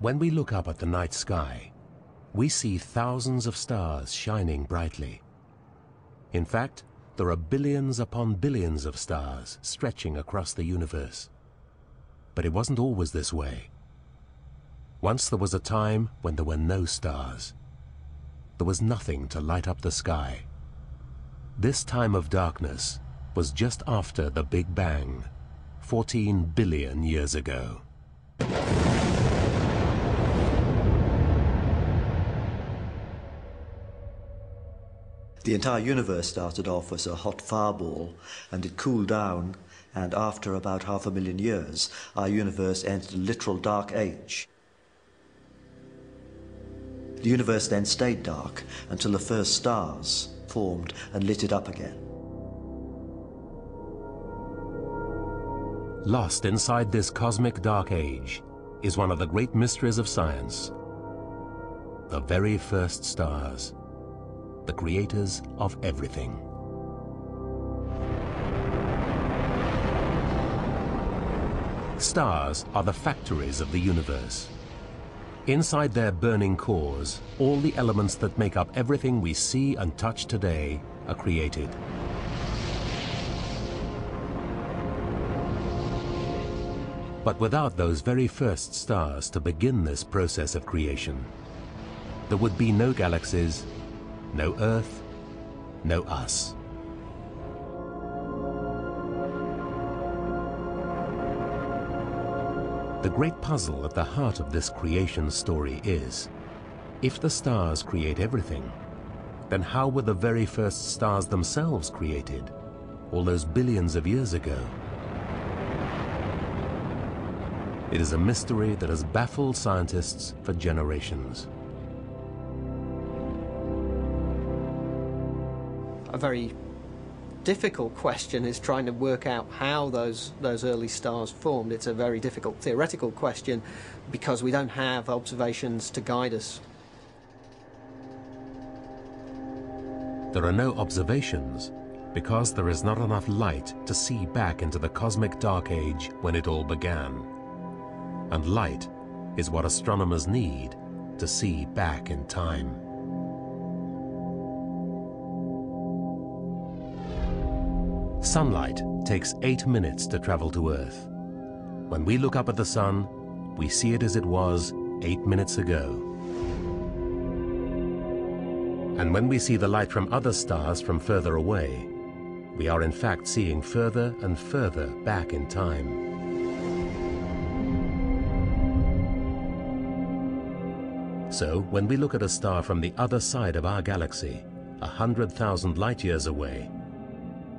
When we look up at the night sky, we see thousands of stars shining brightly. In fact, there are billions upon billions of stars stretching across the universe. But it wasn't always this way. Once there was a time when there were no stars. There was nothing to light up the sky. This time of darkness was just after the Big Bang, 14 billion years ago. The entire universe started off as a hot fireball, and it cooled down, and after about 500,000 years, our universe entered a literal dark age. The universe then stayed dark until the first stars formed and lit it up again. Lost inside this cosmic dark age is one of the great mysteries of science: the very first stars, the creators of everything. Stars are the factories of the universe. Inside their burning cores, all the elements that make up everything we see and touch today are created. But without those very first stars to begin this process of creation, there would be no galaxies, no Earth, no us. The great puzzle at the heart of this creation story is, if the stars create everything, then how were the very first stars themselves created all those billions of years ago? It is a mystery that has baffled scientists for generations. A very difficult question is trying to work out how those early stars formed. It's a very difficult theoretical question because we don't have observations to guide us. There are no observations because there is not enough light to see back into the cosmic dark age when it all began. And light is what astronomers need to see back in time. Sunlight takes 8 minutes to travel to Earth. When we look up at the sun, we see it as it was 8 minutes ago. And when we see the light from other stars from further away, we are in fact seeing further and further back in time. So when we look at a star from the other side of our galaxy, 100,000 light years away,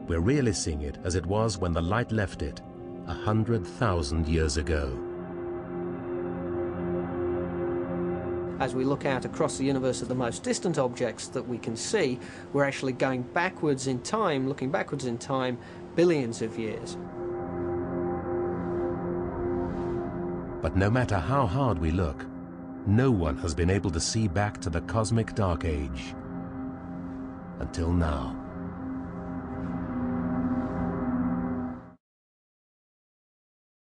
we're really seeing it as it was when the light left it 100,000 years ago. As we look out across the universe at the most distant objects that we can see, we're actually going backwards in time, looking backwards in time, billions of years. But no matter how hard we look, no one has been able to see back to the cosmic dark age until now.